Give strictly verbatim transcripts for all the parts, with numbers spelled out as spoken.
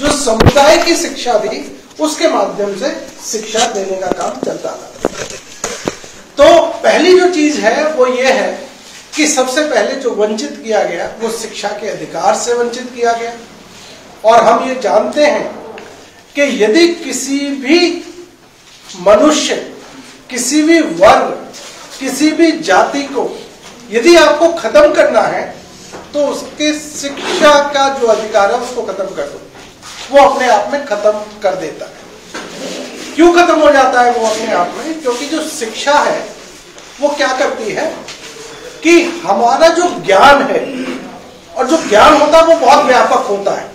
जो समुदाय की शिक्षा थी उसके माध्यम से शिक्षा देने का काम चलता था। तो पहली जो चीज है वो ये है कि सबसे पहले जो वंचित किया गया वो शिक्षा के अधिकार से वंचित किया गया। और हम ये जानते हैं कि यदि किसी भी मनुष्य, किसी भी वर्ग, किसी भी जाति को यदि आपको खत्म करना है तो उसके शिक्षा का जो अधिकार है उसको खत्म कर दो, वो अपने आप में खत्म कर देता है। क्यों खत्म हो जाता है वो अपने आप में? क्योंकि जो शिक्षा है वो क्या करती है कि हमारा जो ज्ञान है, और जो ज्ञान होता है वो बहुत व्यापक होता है,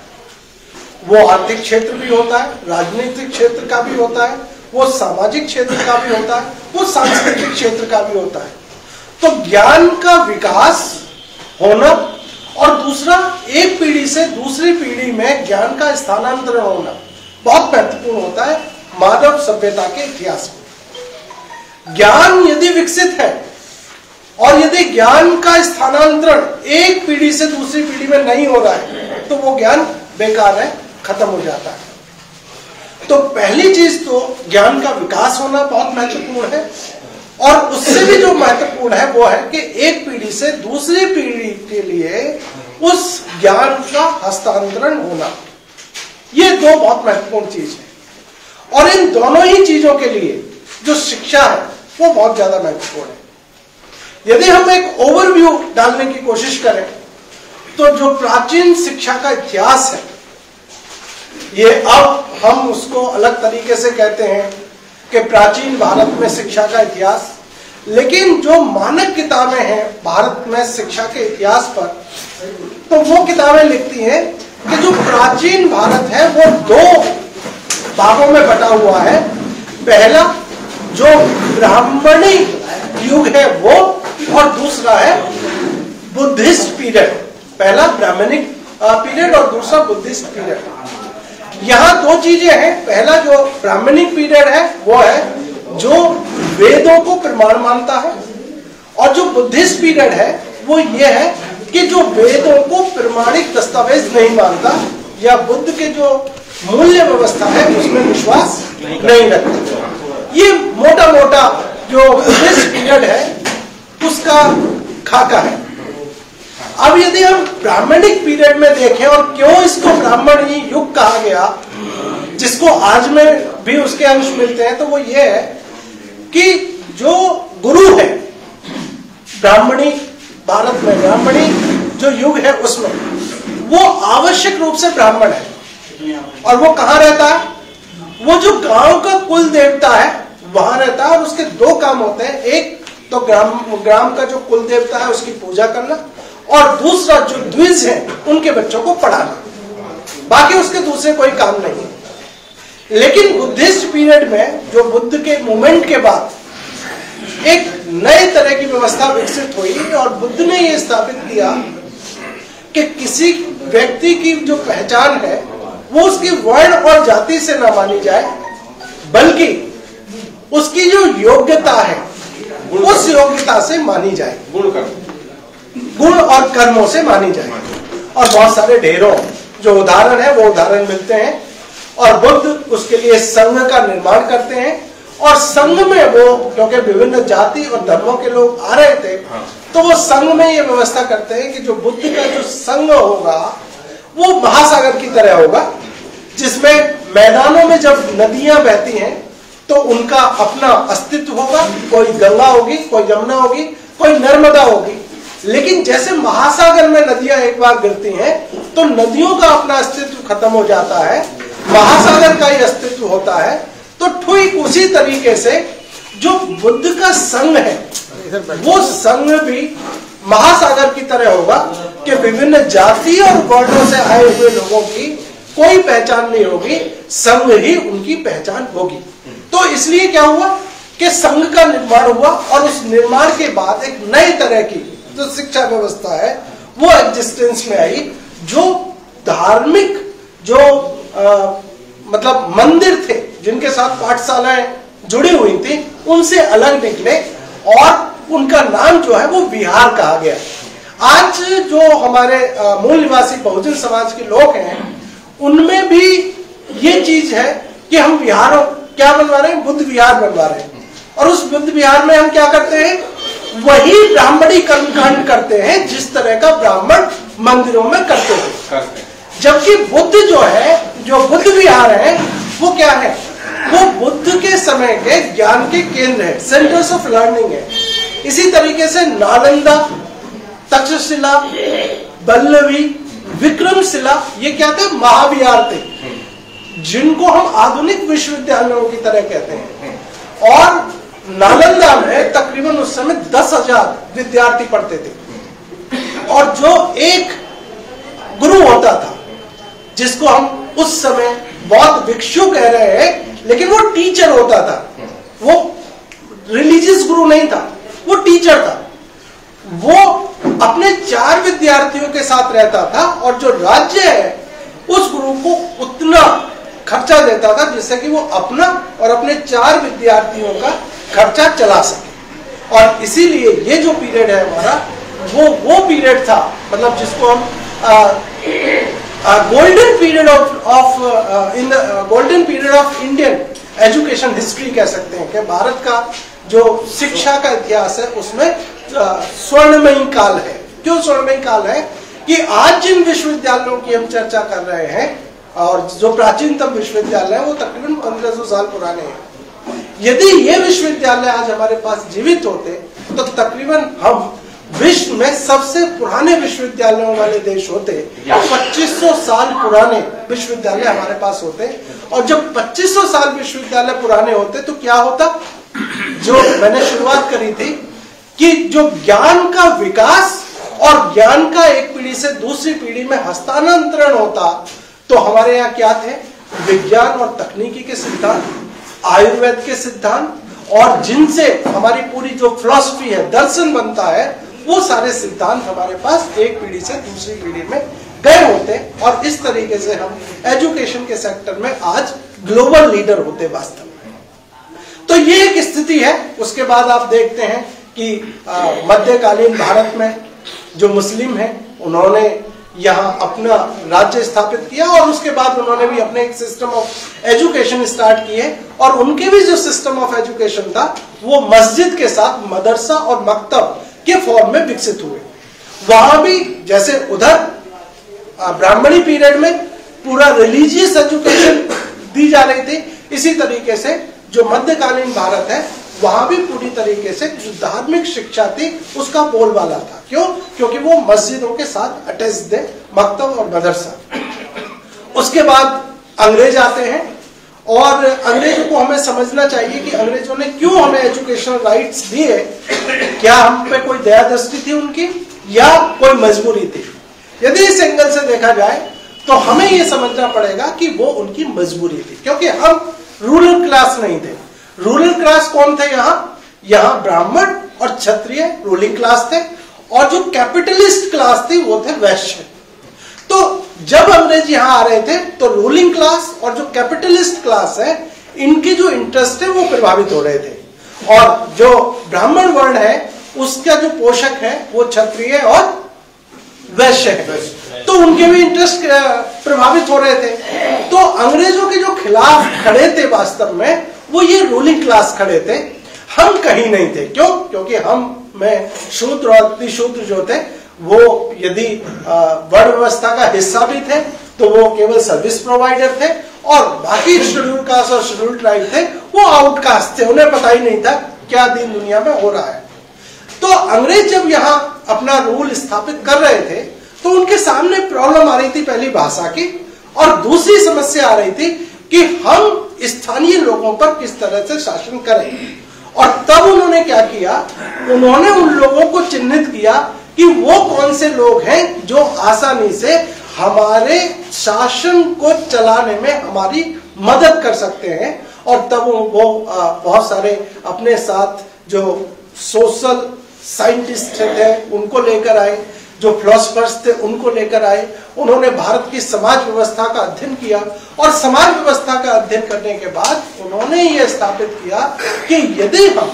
वो आर्थिक क्षेत्र भी होता है, राजनीतिक क्षेत्र का भी होता है, वो सामाजिक क्षेत्र का भी होता है, वो सांस्कृतिक क्षेत्र का भी होता है। तो ज्ञान का विकास होना और दूसरा एक पीढ़ी से दूसरी पीढ़ी में ज्ञान का स्थानांतरण होना बहुत महत्वपूर्ण होता है मानव सभ्यता के इतिहास में। ज्ञान यदि विकसित है और यदि ज्ञान का स्थानांतरण एक पीढ़ी से दूसरी पीढ़ी में नहीं हो रहा है तो वो ज्ञान बेकार है, खत्म हो जाता है। तो पहली चीज तो ज्ञान का विकास होना बहुत महत्वपूर्ण है। और उससे भी जो महत्वपूर्ण है वो है कि एक पीढ़ी से दूसरी पीढ़ी के लिए उस ज्ञान का हस्तांतरण होना। ये दो बहुत महत्वपूर्ण चीज है और इन दोनों ही चीजों के लिए जो शिक्षा है वो बहुत ज्यादा महत्वपूर्ण है। यदि हम एक ओवरव्यू डालने की कोशिश करें तो जो प्राचीन शिक्षा का इतिहास है, ये अब हम उसको अलग तरीके से कहते हैं कि प्राचीन भारत में शिक्षा का इतिहास, लेकिन जो मानक किताबें हैं भारत में शिक्षा के इतिहास पर, तो वो किताबें लिखती हैं कि जो प्राचीन भारत है वो दो भागों में बटा हुआ है। पहला जो ब्राह्मणी युग है वो, और दूसरा है बुद्धिस्ट पीरियड। पहला ब्राह्मणिक पीरियड और दूसरा बुद्धिस्ट पीरियड। यहाँ दो चीजें हैं। पहला जो ब्राह्मणिक पीरियड है वो है जो वेदों को प्रमाण मानता है, और जो बुद्धिस्ट पीरियड है वो ये है कि जो वेदों को प्रमाणिक दस्तावेज नहीं मानता या बुद्ध के जो मूल्य व्यवस्था है उसमें विश्वास नहीं रखता। ये मोटा मोटा जो बुद्धिस्ट पीरियड है उसका खाका है। अब यदि हम ब्राह्मणिक पीरियड में देखें, और क्यों इसको ब्राह्मणी युग कहा गया जिसको आज में भी उसके अंश मिलते हैं, तो वो ये है कि जो गुरु है ब्राह्मणी भारत में, ब्राह्मणी जो युग है उसमें, वो आवश्यक रूप से ब्राह्मण है। और वो कहाँ रहता है? वो जो गांव का कुल देवता है वहां रहता है। और उसके दो काम होते हैं, एक तो ग्राम ग्राम का जो कुल देवता है उसकी पूजा करना, और दूसरा जो द्विज है उनके बच्चों को पढ़ाना, बाकी उसके दूसरे कोई काम नहीं। लेकिन बुद्धिस्ट पीरियड में जो बुद्ध के मूवमेंट के बाद एक नए तरह की व्यवस्था विकसित हुई, और बुद्ध ने यह स्थापित किया कि किसी व्यक्ति की जो पहचान है वो उसकी वर्ण और जाति से ना मानी जाए, बल्कि उसकी जो योग्यता है उस योग्यता से मानी जाए, गुण और कर्मों से मानी जाए। और बहुत सारे ढेरों जो उदाहरण है वो उदाहरण मिलते हैं। और बुद्ध उसके लिए संघ का निर्माण करते हैं, और संघ में वो, क्योंकि विभिन्न जाति और धर्मों के लोग आ रहे थे, तो वो संघ में ये व्यवस्था करते हैं कि जो बुद्ध का जो संघ होगा वो महासागर की तरह होगा, जिसमें मैदानों में जब नदियां बहती हैं तो उनका अपना अस्तित्व होगा। कोई गंगा होगी, कोई यमुना होगी, कोई नर्मदा होगी, लेकिन जैसे महासागर में नदियां एक बार गिरती हैं तो नदियों का अपना अस्तित्व खत्म हो जाता है, महासागर का ही अस्तित्व होता है। तो ठीक उसी तरीके से जो बुद्ध का संघ है वो संघ भी महासागर की तरह होगा कि विभिन्न जाति और वर्णों से आए हुए लोगों की कोई पहचान नहीं होगी, संघ ही उनकी पहचान होगी। तो इसलिए क्या हुआ कि संघ का निर्माण हुआ, और उस निर्माण के बाद एक नई तरह की जो शिक्षा व्यवस्था है वो एग्जिस्टेंस में आई, जो धार्मिक जो आ, मतलब मंदिर थे जिनके साथ पाठशालाएं जुड़ी हुई थी उनसे अलग निकले, और उनका नाम जो है वो विहार कहा गया। आज जो हमारे मूल निवासी बहुजन समाज के लोग हैं उनमें भी ये चीज है कि हम विहारों क्या बनवा रहे हैं, बुद्ध विहार बनवा रहे हैं। और उस बुद्ध विहार में हम क्या करते हैं, वही ब्राह्मणी कर्मकांड करते हैं जिस तरह का ब्राह्मण मंदिरों में करते हैं। जबकि बुद्ध जो है, जो बुद्ध विहार है, वो क्या है, वो बुद्ध के समय के ज्ञान के केंद्र है, सेंटर्स ऑफ लर्निंग है। इसी तरीके से नालंदा, तक्षशिला, बल्लवी, विक्रमशिला, ये क्या थे, महाविहार थे, जिनको हम आधुनिक विश्वविद्यालयों की तरह कहते हैं। और नालंदा में तकरीबन उस समय दस हजार विद्यार्थी पढ़ते थे, और जो एक गुरु होता था, जिसको हम उस समय बहुत भिक्षु कह रहे हैं, लेकिन वो टीचर होता था, वो रिलीजियस गुरु नहीं था, वो टीचर था। वो अपने चार विद्यार्थियों के साथ रहता था, और जो राज्य है उस गुरु को उतना खर्चा देता था जिससे कि वो अपना और अपने चार विद्यार्थियों का खर्चा चला सके। और इसीलिए ये जो पीरियड है हमारा, वो वो पीरियड था, मतलब जिसको हम golden period of of in golden period of Indian education history कह सकते हैं, कि भारत का जो शिक्षा का इतिहास है उसमें स्वर्णमयी काल है। क्यों स्वर्णमयी काल है, कि आज जिन विश्वविद्यालयों की हम चर्चा कर रहे हैं, और जो प्राचीनतम विश्वविद्यालय है वो तकरीबन पंद्रह सौ साल पुराने हैं। यदि ये विश्वविद्यालय आज हमारे पास जीवित होते तो तकरीबन हम विश्व में सबसे पुराने विश्वविद्यालयों वाले देश होते। पच्चीस सौ साल पुराने विश्वविद्यालय हमारे पास होते, और जब पच्चीस सौ साल विश्वविद्यालय पुराने होते तो क्या होता, जो मैंने शुरुआत करी थी कि जो ज्ञान का विकास और ज्ञान का एक पीढ़ी से दूसरी पीढ़ी में हस्तांतरण होता। तो हमारे यहाँ क्या थे, विज्ञान और तकनीकी के सिद्धांत, आयुर्वेद के सिद्धांत, और जिनसे हमारी पूरी जो फिलॉसफी है, दर्शन बनता है, वो सारे सिद्धांत हमारे पास एक पीढ़ी से दूसरी पीढ़ी में गए होते। और इस तरीके से हम एजुकेशन के सेक्टर में आज ग्लोबल लीडर होते वास्तव में। तो ये एक स्थिति है। उसके बाद आप देखते हैं कि मध्यकालीन भारत में जो मुस्लिम हैं उन्होंने यहाँ अपना राज्य स्थापित किया, और उसके बाद उन्होंने भी अपने एक सिस्टम ऑफ एजुकेशन स्टार्ट किए। और उनके भी जो सिस्टम ऑफ एजुकेशन था वो मस्जिद के साथ मदरसा और मकतब के फॉर्म में विकसित हुए। वहां भी जैसे उधर ब्राह्मणी पीरियड में पूरा रिलीजियस एजुकेशन दी जा रही थी, इसी तरीके से जो मध्यकालीन भारत है वहां भी पूरी तरीके से जो धार्मिक शिक्षा थी उसका बोलबाला था। क्यों, क्योंकि वो मस्जिदों के साथ अटैच थे, मकतब और मदरसा। उसके बाद अंग्रेज आते हैं, और अंग्रेजों को हमें समझना चाहिए कि अंग्रेजों ने क्यों हमें एजुकेशनल राइट्स दिए। क्या हम पे कोई दया दृष्टि थी उनकी, या कोई मजबूरी थी? यदि इस एंगल से देखा जाए तो हमें यह समझना पड़ेगा कि वो उनकी मजबूरी थी, क्योंकि हम रूरल क्लास नहीं थे। रूरल क्लास कौन थे यहाँ? यहाँ ब्राह्मण और क्षत्रिय रूलिंग क्लास थे, और जो कैपिटलिस्ट क्लास थी वो थे वैश्य। तो जब अंग्रेज यहाँ आ रहे थे तो रूलिंग क्लास और जो कैपिटलिस्ट क्लास है, इनके जो इंटरेस्ट है वो प्रभावित हो रहे थे, और जो ब्राह्मण वर्ण है उसका जो पोषक है वो क्षत्रिय और वैश्य है, तो उनके भी इंटरेस्ट प्रभावित हो रहे थे। तो अंग्रेजों के जो खिलाफ खड़े थे वास्तव में वो ये रूलिंग क्लास खड़े थे, हम कहीं नहीं थे। क्यों? क्योंकि हम में शूद्र और अतिशूद्र जो थे वो यदि वर्ण व्यवस्था का हिस्सा भी थे तो वो केवल सर्विस प्रोवाइडर थे, और बाकी शेड्यूल कास्ट और शेड्यूल ट्राइब थे वो आउटकास्ट थे, उन्हें पता ही नहीं था क्या दिन दुनिया में हो रहा है। तो अंग्रेज जब यहाँ अपना रूल स्थापित कर रहे थे तो उनके सामने प्रॉब्लम आ रही थी, पहली भाषा की, और दूसरी समस्या आ रही थी कि हम स्थानीय लोगों पर किस तरह से शासन करें। और तब उन्होंने क्या किया, उन्होंने उन लोगों को चिन्हित किया कि वो कौन से लोग हैं जो आसानी से हमारे शासन को चलाने में हमारी मदद कर सकते हैं। और तब वो बहुत सारे अपने साथ जो सोशल साइंटिस्ट थे उनको लेकर आए, जो फिलोसफर्स थे उनको लेकर आए। उन्होंने भारत की समाज व्यवस्था का अध्ययन किया, और समाज व्यवस्था का अध्ययन करने के बाद उन्होंने ये स्थापित किया कि यदि हम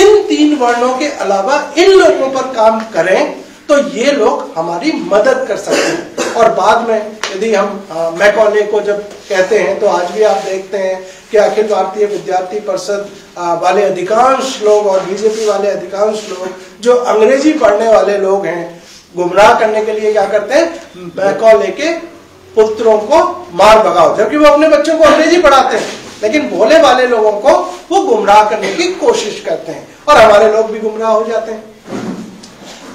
इन तीन वर्णों के अलावा इन लोगों पर काम करें तो ये लोग हमारी मदद कर सकते हैं। और बाद में यदि हम मैकॉले को जब कहते हैं तो आज भी आप देखते हैं कि अखिल भारतीय विद्यार्थी परिषद वाले अधिकांश लोग और बीजेपी वाले अधिकांश लोग जो अंग्रेजी पढ़ने वाले लोग हैं, गुमराह करने के लिए क्या करते हैं, मैकॉले के पुत्रों को मार भगाओ, जबकि वो अपने बच्चों को अंग्रेजी पढ़ाते हैं, लेकिन भोले वाले लोगों को वो गुमराह करने की कोशिश करते हैं और हमारे लोग भी गुमराह हो जाते हैं।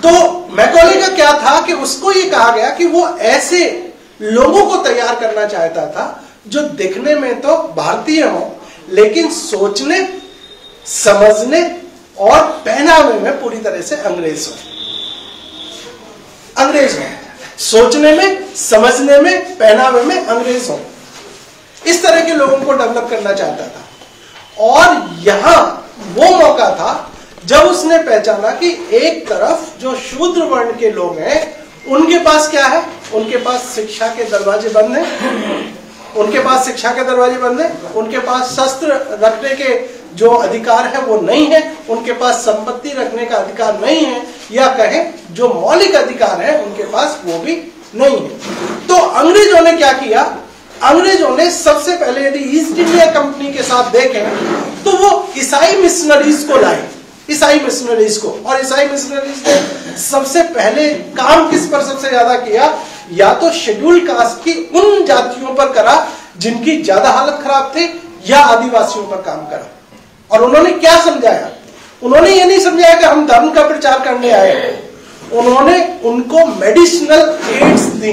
तो मैकॉले का क्या था कि उसको ये कहा गया कि वो ऐसे लोगों को तैयार करना चाहता था जो दिखने में तो भारतीय हो लेकिन सोचने, समझने और पहनावे में पूरी तरह से अंग्रेज हो। अंग्रेज हो, सोचने में, समझने में, पहनावे में अंग्रेज हो, इस तरह के लोगों को डेवलप करना चाहता था। और यहां वो मौका था जब उसने पहचाना कि एक तरफ जो शूद्र वर्ण के लोग हैं उनके पास क्या है, उनके पास शिक्षा के दरवाजे बंद हैं, उनके पास शिक्षा के दरवाजे बंद हैं, उनके पास शस्त्र रखने के जो अधिकार है वो नहीं है, उनके पास संपत्ति रखने का अधिकार नहीं है, या कहें जो मौलिक अधिकार है उनके पास वो भी नहीं है। तो अंग्रेजों ने क्या किया, अंग्रेजों ने सबसे पहले यदि ईस्ट इंडिया कंपनी के साथ देखें तो वो ईसाई मिशनरीज को लाए, ईसाई मिशनरीज को। और ईसाई मिशनरीज ने सबसे पहले काम किस पर सबसे ज्यादा किया, या तो शेड्यूल कास्ट की उन जातियों पर करा जिनकी ज्यादा हालत खराब थी, या आदिवासियों पर काम करा। और उन्होंने क्या समझाया, उन्होंने ये नहीं समझाया कि हम धर्म का प्रचार करने आए हैं, उन्होंने उनको मेडिसिनल एड्स दी,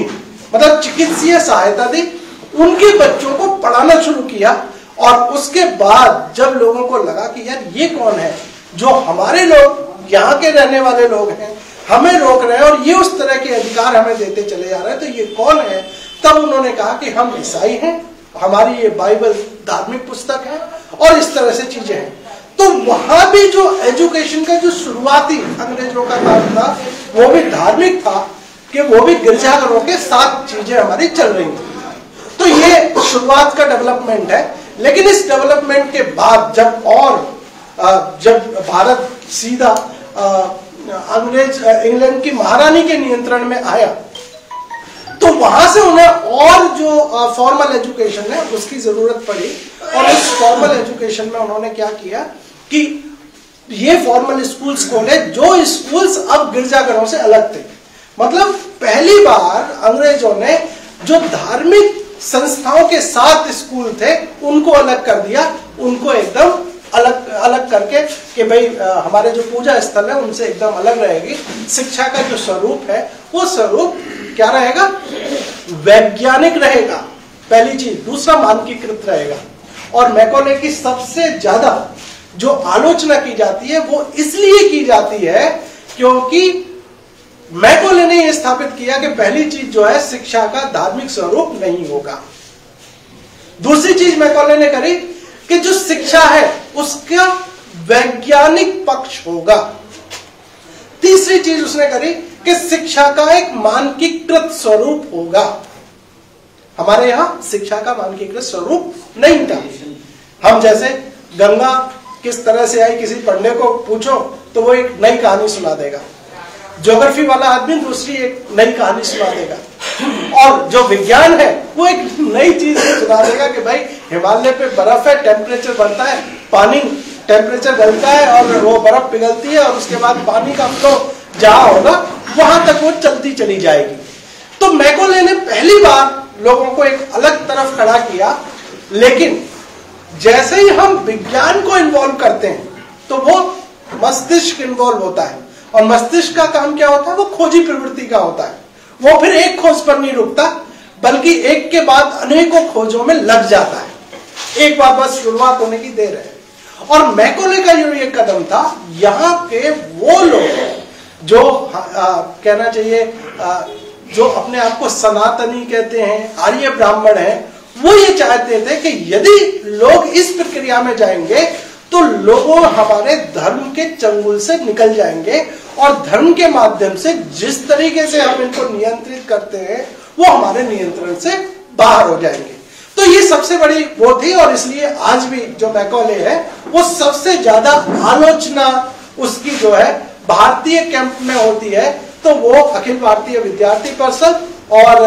मतलब चिकित्सीय सहायता दी, उनके बच्चों को पढ़ाना शुरू किया। और उसके बाद जब लोगों को लगा कि यार ये कौन है जो हमारे लोग, यहाँ के रहने वाले लोग हैं, हमें रोक रहे हैं और ये उस तरह के अधिकार हमें देते चले जा रहे हैं, तो ये कौन है, तब उन्होंने कहा कि हम ईसाई हैं, हमारी ये बाइबल धार्मिक पुस्तक है और इस तरह से चीजें हैं। तो वहां भी जो एजुकेशन का जो शुरुआती अंग्रेजों का काम था वो भी धार्मिक था, कि वो भी गिरजाघरों के साथ चीजें हमारी चल रही थी। तो ये शुरुआत का डेवलपमेंट है। लेकिन इस डेवलपमेंट के बाद जब और जब भारत सीधा अंग्रेज इंग्लैंड की महारानी के नियंत्रण में आया, तो वहां से उन्हें और जो फॉर्मल एजुकेशन है उसकी जरूरत पड़ी। और इस फॉर्मल एजुकेशन में उन्होंने क्या किया कि ये फॉर्मल स्कूल्स खोले, जो स्कूल्स अब गिरजाघरों से अलग थे। मतलब पहली बार अंग्रेजों ने जो धार्मिक संस्थाओं के साथ स्कूल थे उनको अलग कर दिया, उनको एकदम अलग अलग करके कि भाई हमारे जो पूजा स्थल है उनसे एकदम अलग रहेगी। शिक्षा का जो स्वरूप है वो स्वरूप क्या रहेगा, वैज्ञानिक रहेगा, पहली चीज। दूसरा, मानकीकृत रहेगा। और मैकॉले की सबसे ज्यादा जो आलोचना की जाती है वो इसलिए की जाती है क्योंकि मैकॉले ने यह स्थापित किया कि पहली चीज जो है शिक्षा का धार्मिक स्वरूप नहीं होगा। दूसरी चीज मैकॉले ने करी कि जो शिक्षा है उसका वैज्ञानिक पक्ष होगा। तीसरी चीज उसने करी कि शिक्षा का एक मानकीकृत स्वरूप होगा। हमारे यहां शिक्षा का मानकीकृत स्वरूप नहीं था। हम जैसे गंगा किस तरह से आई किसी पंडित को पूछो तो वो एक नई कहानी सुना देगा, ज्योग्राफी वाला आदमी दूसरी एक नई कहानी सुना देगा, और जो विज्ञान है वो एक नई चीज सुना देगा कि भाई हिमालय पे बर्फ है, टेम्परेचर बढ़ता है, पानी टेम्परेचर गलता है और वो बर्फ पिघलती है और उसके बाद पानी का फ्लो जहां होगा वहां तक वो चलती चली जाएगी। तो मैकॉले ने पहली बार लोगों को एक अलग तरफ खड़ा किया। लेकिन जैसे ही हम विज्ञान को इन्वॉल्व करते हैं तो वो मस्तिष्क इन्वॉल्व होता है, और मस्तिष्क का काम क्या होता है, वो खोजी प्रवृत्ति का होता है। वो फिर एक खोज पर नहीं रुकता बल्कि एक के बाद अनेकों खोजों में लग जाता है, एक बार बस शुरुआत होने की देर है। और मैकॉले का ये कदम था, यहाँ के वो लोग जो आ, आ, कहना चाहिए आ, जो अपने आप को सनातनी कहते हैं, आर्य ब्राह्मण हैं, वो ये चाहते थे कि यदि लोग इस प्रक्रिया में जाएंगे तो लोगों हमारे धर्म के चंगुल से निकल जाएंगे, और धर्म के माध्यम से जिस तरीके से हम इनको नियंत्रित करते हैं वो हमारे नियंत्रण से बाहर हो जाएंगे। तो ये सबसे बड़ी वो थी, और इसलिए आज भी जो मैकॉले है वो सबसे ज्यादा आलोचना उसकी जो है भारतीय कैंप में होती है। तो वो अखिल भारतीय विद्यार्थी परिषद और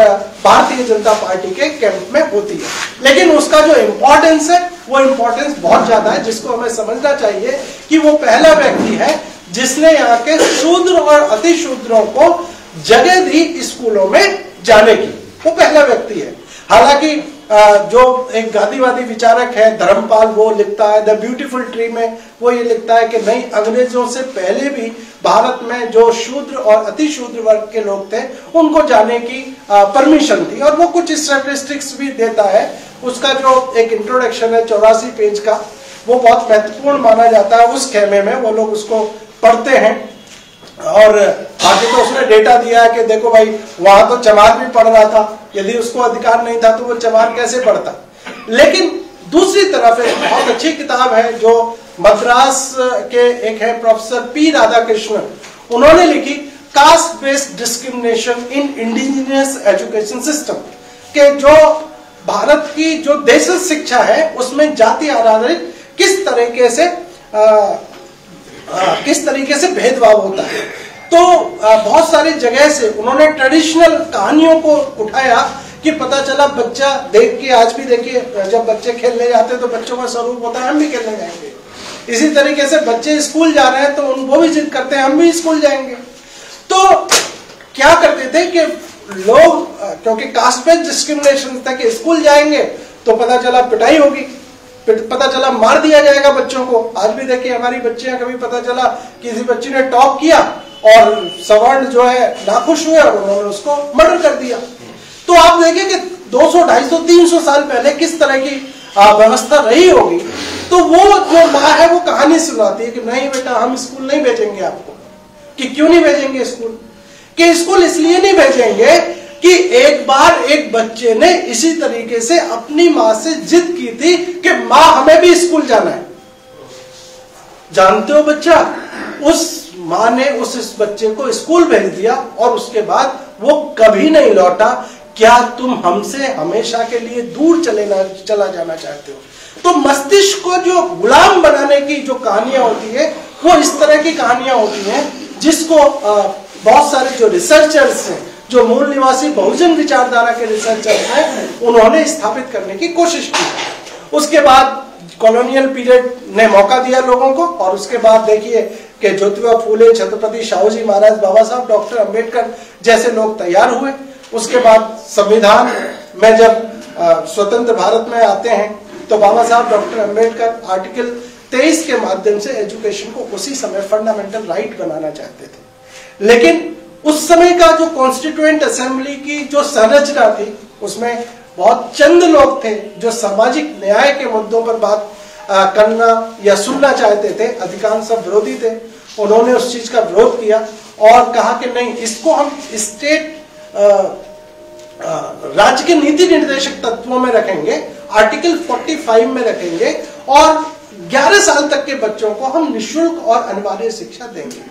भारतीय जनता पार्टी के कैंप में होती है, लेकिन उसका जो इम्पोर्टेंस है वो इम्पोर्टेंस बहुत ज्यादा है, जिसको हमें समझना चाहिए कि वो पहला व्यक्ति है जिसने यहाँ के शूद्र और अतिशूद्रों को जगह दी स्कूलों में जाने की, वो पहला व्यक्ति है। हालांकि जो एक गांधीवादी विचारक है धर्मपाल, वो लिखता है द ब्यूटीफुल ट्री में, वो ये लिखता है कि नहीं, अंग्रेजों से पहले भी भारत में जो शूद्र और अतिशूद्र वर्ग के लोग थे उनको जाने की परमिशन थी, और वो कुछ स्टैटिस्टिक्स भी देता है। उसका जो एक इंट्रोडक्शन है चौरासी पेज का, वो बहुत महत्वपूर्ण माना जाता है उस खेमे में, वो लोग उसको पढ़ते हैं। और आगे तो उसने डेटा दिया है कि देखो भाई, वहां तो चमार भी पढ़ रहा था, यदि उसको अधिकार नहीं था तो वो चमार कैसे पढ़ता। लेकिन दूसरी तरफ एक बहुत अच्छी किताब है जो मद्रास के एक है प्रोफेसर पी राधाकृष्णन, उन्होंने लिखी caste based discrimination in indigenous education system, के जो भारत की जो देश शिक्षा है उसमें जाति आधारित किस तरीके से आ, आ, किस तरीके से भेदभाव होता है। तो आ, बहुत सारी जगह से उन्होंने ट्रेडिशनल कहानियों को उठाया कि पता चला बच्चा देख के, आज भी देखिए जब बच्चे खेलने जाते हैं तो बच्चों का स्वरूप होता है हम भी खेलने जाएंगे। इसी तरीके से बच्चे स्कूल जा रहे हैं तो उन वो भी जिद करते हैं हम भी स्कूल जाएंगे। तो क्या करते थे कि लोग, क्योंकि कास्ट बेस्ड डिस्क्रिमिनेशन था कि स्कूल जाएंगे तो पता चला पिटाई होगी, पता चला मार दिया जाएगा बच्चों को। आज भी देखिए हमारी बच्चियां, कभी पता चला किसी बच्ची ने टॉप किया और सवर्ण जो है नाखुश हुए और उन्होंने उसको मर्डर कर दिया। तो आप देखिए कि दो सौ, ढाई सौ, तीन सौ साल पहले किस तरह की व्यवस्था रही होगी। तो वो जो माँ है वो कहानी सुनाती है कि नहीं बेटा, हम स्कूल नहीं भेजेंगे आपको। कि क्यों नहीं भेजेंगे स्कूल? कि स्कूल इसलिए नहीं भेजेंगे कि एक बार एक बच्चे ने इसी तरीके से अपनी माँ से जिद की थी कि माँ हमें भी स्कूल जाना है। जानते हो बच्चा, उस माँ ने उस इस बच्चे को स्कूल भेज दिया और उसके बाद वो कभी नहीं लौटा। क्या तुम हमसे हमेशा के लिए दूर चले ना चला जाना चाहते हो? तो मस्तिष्क को जो गुलाम बनाने की जो कहानियां होती है वो इस तरह की कहानियां होती हैं, जिसको बहुत सारे जो रिसर्चर्स हैं, जो मूल निवासी बहुजन विचारधारा के रिसर्चर हैं, उन्होंने स्थापित करने की कोशिश की। उसके बाद कॉलोनियल पीरियड ने मौका दिया लोगों को, और उसके बाद देखिए कि ज्योतिबा फूले, छत्रपति शाहू जी महाराज, बाबा साहब डॉक्टर अंबेडकर जैसे लोग तैयार हुए। उसके बाद संविधान में जब आ, स्वतंत्र भारत में आते हैं तो बाबा साहब डॉक्टर अम्बेडकर आर्टिकल तेईस के माध्यम से एजुकेशन को उसी समय फंडामेंटल राइट बनाना चाहते थे। लेकिन उस समय का जो कॉन्स्टिट्यूएंट असेंबली की जो संरचना थी उसमें बहुत चंद लोग थे जो सामाजिक न्याय के मुद्दों पर बात आ, करना या सुनना चाहते थे। अधिकांश सब विरोधी थे, उन्होंने उस चीज का विरोध किया और कहा कि नहीं, इसको हम स्टेट आ, आ, राज्य के नीति निर्देशक तत्वों में रखेंगे, आर्टिकल पैंतालीस में रखेंगे, और ग्यारह साल तक के बच्चों को हम निःशुल्क और अनिवार्य शिक्षा देंगे।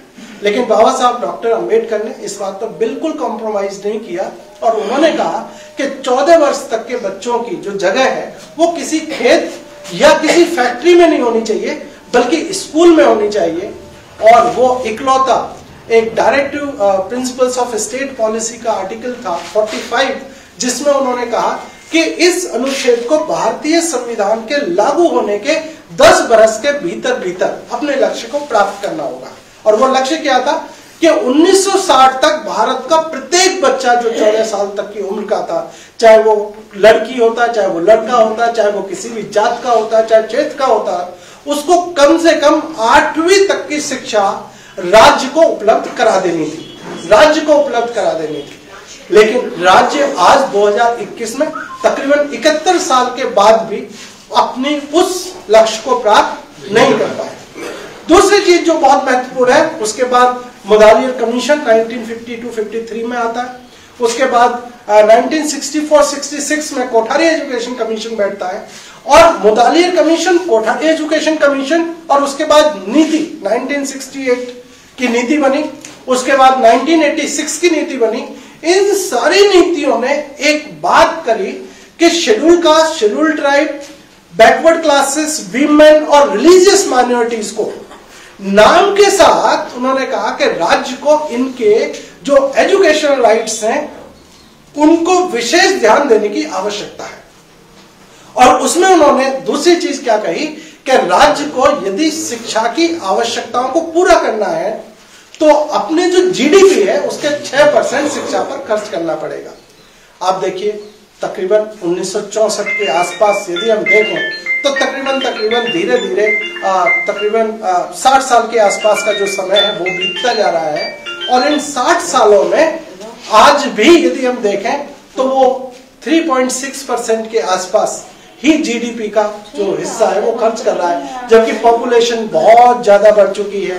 लेकिन बाबा साहब डॉक्टर अंबेडकर ने इस बात पर बिल्कुल कॉम्प्रोमाइज नहीं किया और उन्होंने कहा कि चौदह वर्ष तक के बच्चों की जो जगह है वो किसी खेत या किसी फैक्ट्री में नहीं होनी चाहिए, बल्कि स्कूल में होनी चाहिए। और वो इकलौता एक directive principles of state policy का आर्टिकल था पैंतालीस, जिसमें उन्होंने कहा कि इस अनुच्छेद को भारतीय संविधान के लागू होने के दस बरस के भीतर भीतर अपने लक्ष्य को प्राप्त करना होगा। और वो लक्ष्य क्या था कि उन्नीस सौ साठ तक भारत का प्रत्येक बच्चा जो चौदह साल तक की उम्र का था, चाहे वो लड़की होता, चाहे वो लड़का होता, चाहे वो किसी भी जात का होता, चाहे क्षेत्र का होता, उसको कम से कम आठवीं तक की शिक्षा राज्य को उपलब्ध करा देनी थी, राज्य को उपलब्ध करा देनी थी। लेकिन राज्य आज दो हजार इक्कीस में तकरीबन इकहत्तर साल के बाद भी अपनी उस लक्ष्य को प्राप्त नहीं कर पाए। दूसरी चीज जो बहुत महत्वपूर्ण है, उसके बाद मुदालियर कमीशन उन्नीस सौ बावन तिरेपन में आता है। उसके बाद उन्नीस सौ चौंसठ छियासठ में कोठारी एजुकेशन कमीशन बैठता है, और Mudaliar commission, Kothari education commission, और उसके बाद नीति उन्नीस सौ अड़सठ की नीति बनी, उसके बाद उन्नीस सौ छियासी की नीति बनी। इन सारी नीतियों ने एक बात करी कि schedule caste, schedule tribe, backward classes, women और रिलीजियस माइनॉरिटीज को नाम के साथ उन्होंने कहा कि राज्य को इनके जो एजुकेशनल राइट्स हैं उनको विशेष ध्यान देने की आवश्यकता है। और उसमें उन्होंने दूसरी चीज क्या कही कि राज्य को यदि शिक्षा की आवश्यकताओं को पूरा करना है तो अपने जो जीडीपी है उसके छह परसेंट शिक्षा पर खर्च करना पड़ेगा। आप देखिए तकरीबन उन्नीस सौ चौसठ के आसपास यदि हम देखें तो तकरीबन तकरीबन धीरे धीरे तकरीबन साठ साल के आसपास का जो समय है वो बीतता जा रहा है और इन साठ सालों में आज भी यदि हम देखें तो वो तीन पॉइंट छह परसेंट के आसपास ही जीडीपी का जो हिस्सा है वो खर्च कर रहा है, जबकि पॉपुलेशन बहुत ज्यादा बढ़ चुकी है,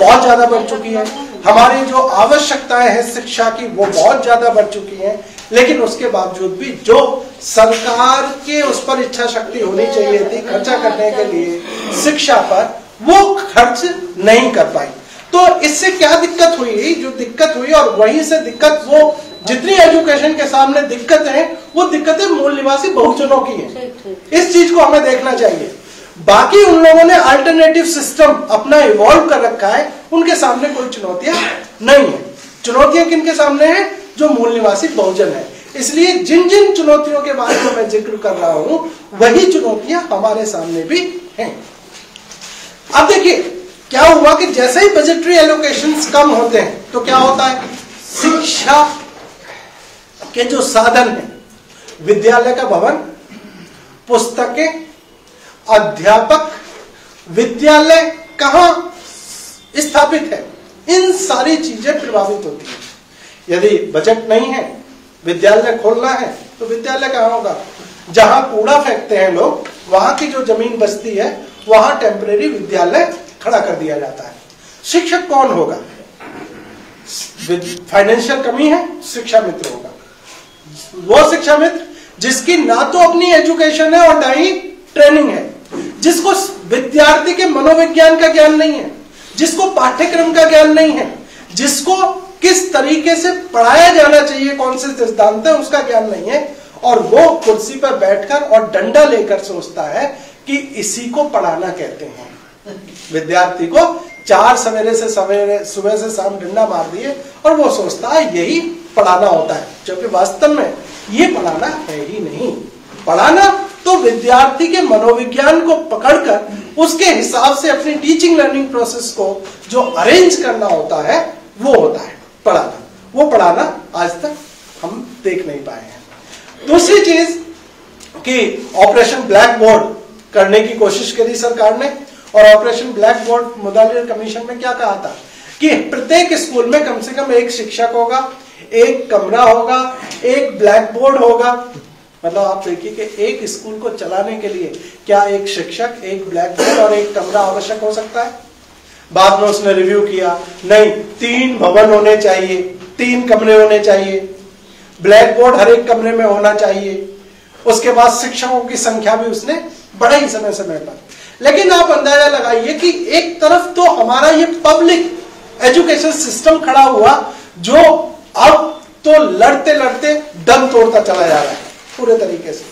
बहुत ज्यादा बढ़ चुकी है। हमारी जो आवश्यकताएं हैं शिक्षा की वो बहुत ज्यादा बढ़ चुकी हैं, लेकिन उसके बावजूद भी जो सरकार के उस पर इच्छा शक्ति होनी चाहिए थी खर्चा करने के लिए शिक्षा पर, वो खर्च नहीं कर पाई। तो इससे क्या दिक्कत हुई, जो दिक्कत हुई और वहीं से दिक्कत वो जितनी एजुकेशन के सामने दिक्कत है वो दिक्कतें मूल निवासी बहुजनों की हैं। इस चीज को हमें देखना चाहिए। बाकी उन लोगों ने अल्टरनेटिव सिस्टम अपना इवॉल्व कर रखा है, उनके सामने कोई चुनौतियां नहीं है। चुनौतियां किनके सामने है, जो मूल निवासी बहुजन है। इसलिए जिन जिन चुनौतियों के बारे में मैं जिक्र कर रहा हूं वही चुनौतियां हमारे सामने भी हैं। अब देखिए क्या हुआ कि जैसे ही बजटरी एलोकेशंस कम होते हैं तो क्या होता है, शिक्षा के जो साधन है, विद्यालय का भवन, पुस्तकें, अध्यापक, विद्यालय कहाँ स्थापित है, इन सारी चीजें प्रभावित होती हैं। यदि बजट नहीं है, विद्यालय खोलना है तो विद्यालय कहाँ होगा, जहां कूड़ा फेंकते हैं लोग वहां की जो जमीन बचती है वहां टेम्परेरी विद्यालय खड़ा कर दिया जाता है। शिक्षक कौन होगा, फाइनेंशियल कमी है, शिक्षा मित्र होगा। वो शिक्षा मित्र जिसकी ना तो अपनी एजुकेशन है और ना ही ट्रेनिंग है, जिसको विद्यार्थी के मनोविज्ञान का ज्ञान नहीं है, जिसको पाठ्यक्रम का ज्ञान नहीं है, जिसको किस तरीके से पढ़ाया जाना चाहिए, कौन से सिद्धांत है उसका ज्ञान नहीं है, और वो कुर्सी पर बैठकर और डंडा लेकर सोचता है कि इसी को पढ़ाना कहते हैं। विद्यार्थी को चार सवेरे से सवेरे सुबह से शाम डंडा मार दिए और वो सोचता है यही पढ़ाना होता है, जबकि वास्तव में ये पढ़ाना है ही नहीं। पढ़ाना तो विद्यार्थी के मनोविज्ञान को पकड़कर उसके हिसाब से अपनी टीचिंग लर्निंग प्रोसेस को जो अरेंज करना होता है वो होता है पढ़ाना। वो पढ़ाना आज तक हम देख नहीं पाए हैं। दूसरी चीज कि ऑपरेशन ब्लैक बोर्ड करने की कोशिश करी सरकार ने, और operation black board Mudaliar commission में क्या कहा था कि प्रत्येक स्कूल में कम से कम एक शिक्षक होगा, एक कमरा होगा, एक ब्लैक बोर्ड होगा। मतलब आप देखिए कि एक स्कूल को चलाने के लिए क्या एक शिक्षक, एक ब्लैक बोर्ड और एक कमरा आवश्यक हो सकता है। बाद में उसने रिव्यू किया, नहीं, तीन भवन होने चाहिए, तीन कमरे होने चाहिए, ब्लैक बोर्ड हर एक कमरे में होना चाहिए। उसके बाद शिक्षकों की संख्या भी उसने बड़े ही समय समय पर। लेकिन आप अंदाजा लगाइए कि एक तरफ तो हमारा ये पब्लिक एजुकेशन सिस्टम खड़ा हुआ जो अब तो लड़ते लड़ते दम तोड़ता चला जा रहा है पूरे तरीके से,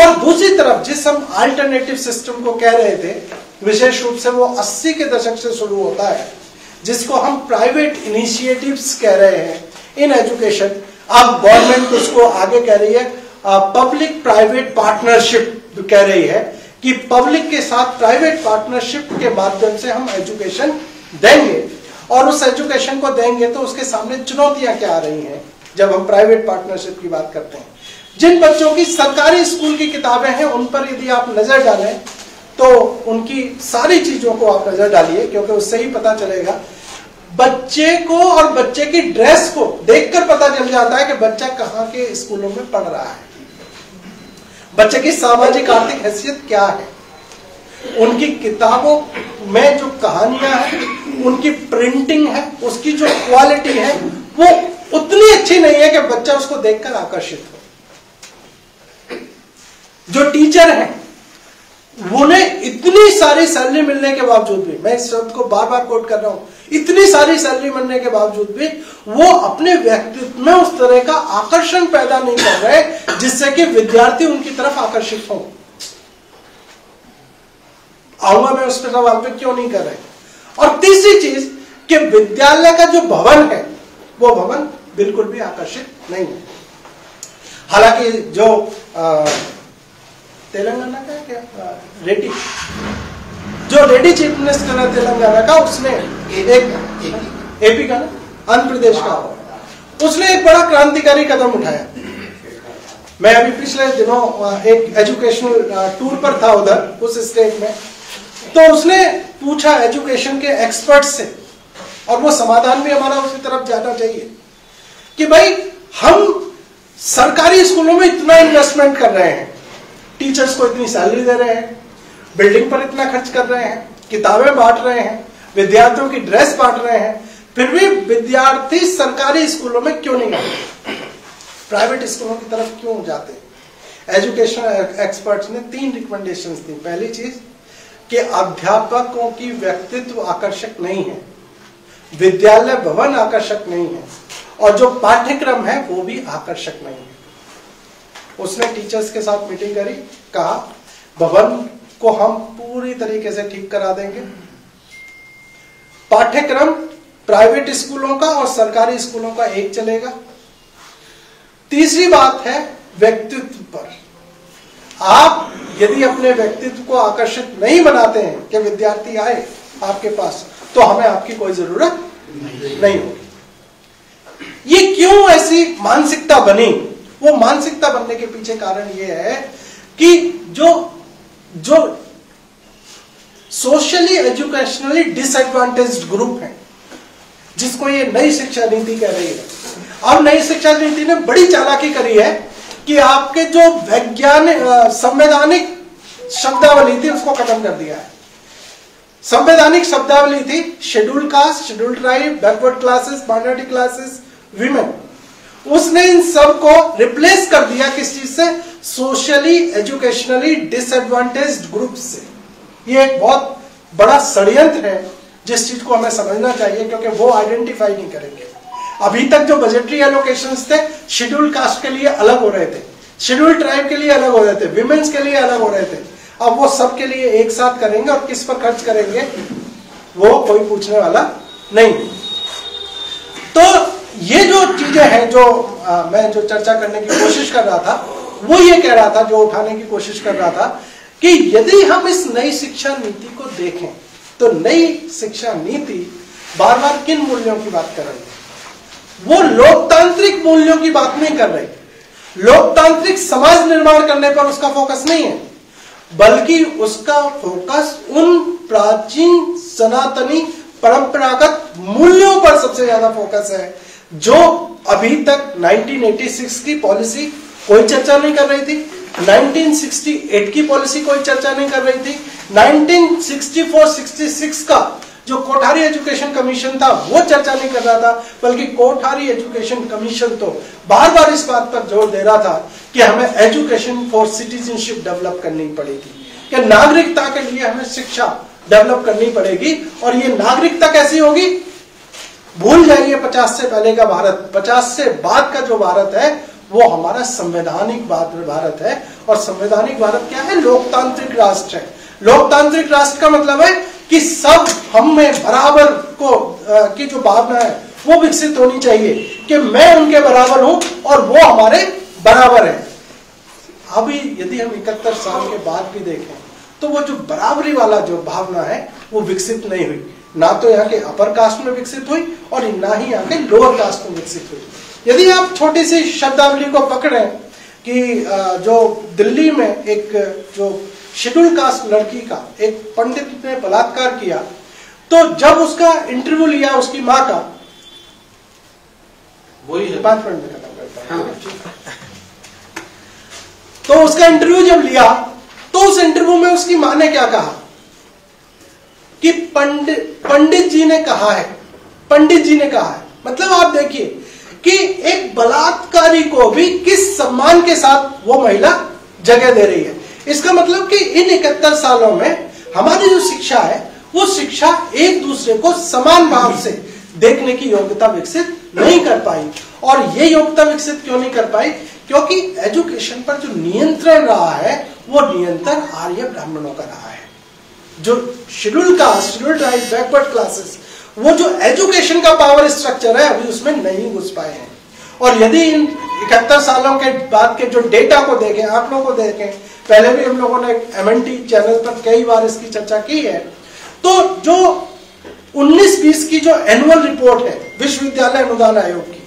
और दूसरी तरफ जिस हम अल्टरनेटिव सिस्टम को कह रहे थे, विशेष रूप से वो अस्सी के दशक से शुरू होता है, जिसको हम प्राइवेट इनिशिएटिव्स कह रहे हैं इन एजुकेशन। अब गवर्नमेंट उसको आगे कह रही है पब्लिक प्राइवेट पार्टनरशिप कह रही है कि पब्लिक के साथ प्राइवेट पार्टनरशिप के माध्यम से हम एजुकेशन देंगे, और उस एजुकेशन को देंगे तो उसके सामने चुनौतियां क्या आ रही हैं जब हम प्राइवेट पार्टनरशिप की बात करते हैं। जिन बच्चों की सरकारी स्कूल की किताबें हैं उन पर यदि आप नजर डालें तो उनकी सारी चीजों को आप नजर डालिए, क्योंकि उससे ही पता चलेगा, बच्चे को और बच्चे की ड्रेस को देखकर पता चल जाता है कि बच्चा कहाँ के स्कूलों में पढ़ रहा है, बच्चे की सामाजिक आर्थिक हैसियत क्या है, उनकी किताबों में जो कहानियां हैं, उनकी प्रिंटिंग है, उसकी जो क्वालिटी है वो उतनी अच्छी नहीं है कि बच्चा उसको देखकर आकर्षित हो। जो टीचर हैं उन्हें इतनी सारी सैलरी मिलने के बावजूद भी, मैं इस शब्द को बार बार कोट कर रहा हूं, इतनी सारी सैलरी मिलने के बावजूद भी वो अपने व्यक्तित्व में उस तरह का आकर्षण पैदा नहीं कर रहे जिससे कि विद्यार्थी उनकी तरफ आकर्षित हो। आऊंगा मैं उस पर, सवाल पे क्यों नहीं कर रहे। और तीसरी चीज कि विद्यालय का जो भवन है वो भवन बिल्कुल भी आकर्षित नहीं है। हालांकि जो तेलंगाना का क्या रेडी जो रेडी चीफ मिनिस्टर है तेलंगाना का, उसने एक एपी का ना आंध्र प्रदेश का, उसने एक बड़ा क्रांतिकारी कदम उठाया। मैं अभी पिछले दिनों एक एजुकेशनल टूर पर था उधर उस स्टेट में, तो उसने पूछा एजुकेशन के एक्सपर्ट्स से, और वो समाधान भी हमारा उसकी तरफ जाना चाहिए कि भाई हम सरकारी स्कूलों में इतना इन्वेस्टमेंट कर रहे हैं, टीचर्स को इतनी सैलरी दे रहे हैं, बिल्डिंग पर इतना खर्च कर रहे हैं, किताबें बांट रहे हैं, विद्यार्थियों की ड्रेस बांट रहे हैं, फिर भी विद्यार्थी सरकारी स्कूलों में क्यों नहीं जाते, प्राइवेट स्कूलों की तरफ क्यों जाते हैं। एजुकेशन एक्सपर्ट्स ने तीन रिकमेंडेशंस दी। पहली चीज कि अध्यापकों की व्यक्तित्व आकर्षक नहीं है, विद्यालय भवन आकर्षक नहीं है, और जो पाठ्यक्रम है वो भी आकर्षक नहीं है। उसने टीचर्स के साथ मीटिंग करी, कहा भवन को हम पूरी तरीके से ठीक करा देंगे, पाठ्यक्रम प्राइवेट स्कूलों का और सरकारी स्कूलों का एक चलेगा। तीसरी बात है व्यक्तित्व पर, आप यदि अपने व्यक्तित्व को आकर्षक नहीं बनाते हैं कि विद्यार्थी आए आपके पास, तो हमें आपकी कोई जरूरत नहीं होगी। ये क्यों ऐसी मानसिकता बनी, वो मानसिकता बनने के पीछे कारण ये है कि जो जो सोशली एजुकेशनली डिसएडवांटेज्ड ग्रुप है, जिसको ये नई शिक्षा नीति कह रही है, और नई शिक्षा नीति ने बड़ी चालाकी करी है कि आपके जो वैज्ञानिक संवैधानिक शब्दावली थी उसको खत्म कर दिया है। संवैधानिक शब्दावली थी schedule caste, schedule tribe, backward classes, minority classes, women, उसने इन सब को रिप्लेस कर दिया किस चीज से, सोशली एजुकेशनली डिसएडवांटेज्ड ग्रुप से। ये एक बहुत बड़ा षड्यंत्र है जिस चीज को हमें समझना चाहिए, क्योंकि वो आइडेंटिफाई नहीं करेंगे। अभी तक जो बजटरी एलोकेशंस थे शेड्यूल कास्ट के लिए अलग हो रहे थे, शेड्यूल ट्राइब के लिए अलग हो रहे थे, विमेन्स के लिए अलग हो रहे थे, अब वो सबके लिए एक साथ करेंगे, और किस पर खर्च करेंगे वो कोई पूछने वाला नहीं। तो ये जो चीजें हैं जो आ, मैं जो चर्चा करने की कोशिश कर रहा था, वो ये कह रहा था, जो उठाने की कोशिश कर रहा था कि यदि हम इस नई शिक्षा नीति को देखें तो नई शिक्षा नीति बार बार किन मूल्यों की बात कर रही है, वो लोकतांत्रिक मूल्यों की बात नहीं कर रही, लोकतांत्रिक समाज निर्माण करने पर उसका फोकस नहीं है, बल्कि उसका फोकस उन प्राचीन सनातनी परंपरागत मूल्यों पर सबसे ज्यादा फोकस है, जो अभी तक नाइनटीन एटी सिक्स की पॉलिसी कोई चर्चा नहीं कर रही थी, नाइनटीन सिक्सटी एट की पॉलिसी कोई चर्चा नहीं कर रही थी, nineteen sixty four sixty six का जो कोठारी एजुकेशन कमीशन था वो चर्चा नहीं कर रहा था, बल्कि कोठारी एजुकेशन कमीशन तो बार बार इस बात पर जोर दे रहा था कि हमें एजुकेशन फॉर सिटीजनशिप डेवलप करनी पड़ेगी, कि नागरिकता के लिए हमें शिक्षा डेवलप करनी पड़ेगी। और ये नागरिकता कैसी होगी, भूल जाइए पचास से पहले का भारत, पचास से बाद का जो भारत है वो हमारा संवैधानिक भारत है, और संवैधानिक भारत क्या है, लोकतांत्रिक राष्ट्र है। लोकतांत्रिक राष्ट्र का मतलब है कि सब हम में बराबर को आ, की जो भावना है वो विकसित होनी चाहिए, कि मैं उनके बराबर हूं और वो हमारे बराबर है। अभी यदि हम इकहत्तर साल के बाद भी देखें तो वो जो बराबरी वाला जो भावना है वो विकसित नहीं हुई, ना तो यहाँ के अपर कास्ट में विकसित हुई और ना ही यहाँ के लोअर कास्ट में विकसित हुई। यदि आप छोटी सी शब्दावली को पकड़ें कि जो दिल्ली में एक जो शेड्यूल कास्ट लड़की का एक पंडित ने बलात्कार किया, तो जब उसका इंटरव्यू लिया उसकी माँ का, वही है पांच मिनट में खत्म करता हूं, तो उसका इंटरव्यू जब लिया तो उस इंटरव्यू में उसकी माँ ने क्या कहा कि पंडित पंडित जी ने कहा है, पंडित जी ने कहा है। मतलब आप देखिए कि एक बलात्कारी को भी किस सम्मान के साथ वो महिला जगह दे रही है। इसका मतलब कि इन इकहत्तर सालों में हमारी जो शिक्षा है वो शिक्षा एक दूसरे को समान भाव से देखने की योग्यता विकसित नहीं कर पाई। और ये योग्यता विकसित क्यों नहीं कर पाई, क्योंकि एजुकेशन पर जो नियंत्रण रहा है वो नियंत्रण आर्य ब्राह्मणों का रहा है। जो schedule caste, schedule tribe, backward classes, वो जो एजुकेशन का पावर स्ट्रक्चर है अभी उसमें नहीं घुस पाए हैं। और यदि इन इकहत्तर सालों के बाद के जो डेटा को देखें, आप लोगों को देखें, पहले भी हम लोगों ने एमएनटी चैनल पर कई बार इसकी चर्चा की है, तो जो उन्नीस बीस की जो एनुअल रिपोर्ट है विश्वविद्यालय अनुदान आयोग की,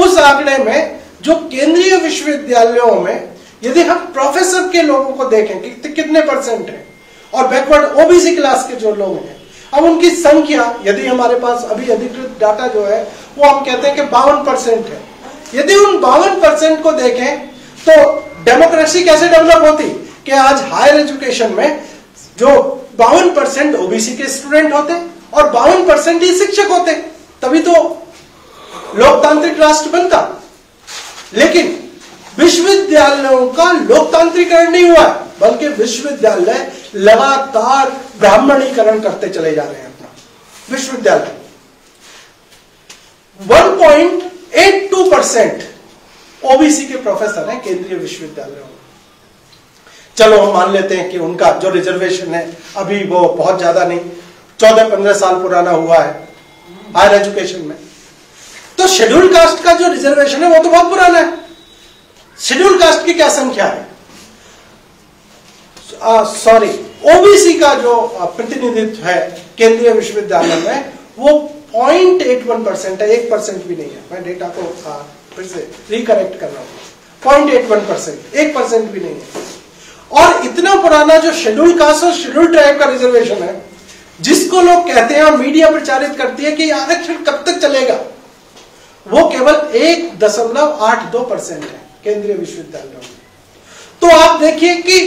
उस आंकड़े में जो केंद्रीय विश्वविद्यालयों में यदि हम प्रोफेसर के लोगों को देखें कि कितने परसेंट है और बैकवर्ड ओबीसी क्लास के जो लोग हैं, अब उनकी संख्या यदि हमारे पास अभी अधिकृत डाटा जो है वो हम कहते हैं कि बावन परसेंट है। यदि उन बावन परसेंट को देखें तो डेमोक्रेसी कैसे डेवलप होती कि आज हायर एजुकेशन में जो बावन परसेंट ओबीसी के स्टूडेंट होते और बावन परसेंट ही शिक्षक होते, तभी तो लोकतांत्रिक राष्ट्र बनता। लेकिन विश्वविद्यालयों का लोकतांत्रिकरण नहीं हुआ, बल्कि विश्वविद्यालय लगातार ब्राह्मणीकरण करते चले जा रहे हैं। अपना विश्वविद्यालय one point eight two percent OBC के प्रोफेसर हैं केंद्रीय विश्वविद्यालयों में। चलो हम मान लेते हैं कि उनका जो रिजर्वेशन है अभी वो बहुत ज्यादा नहीं, चौदह पंद्रह साल पुराना हुआ है हायर एजुकेशन में, तो शेड्यूल कास्ट का जो रिजर्वेशन है वो तो बहुत पुराना है। शेड्यूल कास्ट की क्या संख्या है, सॉरी ओबीसी का जो प्रतिनिधित्व है केंद्रीय विश्वविद्यालय में वो पॉइंट एट वन परसेंट है, एक परसेंट भी नहीं है। मैं डेटा को आ, फिर से रिकरेक्ट कर रहा हूं, पॉइंट एट वन परसेंट, एक परसेंट भी नहीं है। और इतना पुराना जो शेड्यूल कास्ट और शेड्यूल ट्राइब का रिजर्वेशन है, जिसको लोग कहते हैं और मीडिया प्रचारित करती है कि यह आरक्षण कब तक चलेगा, वो केवल एक दशमलव आठ दो परसेंट है केंद्रीय विश्वविद्यालयों में। तो आप देखिए कि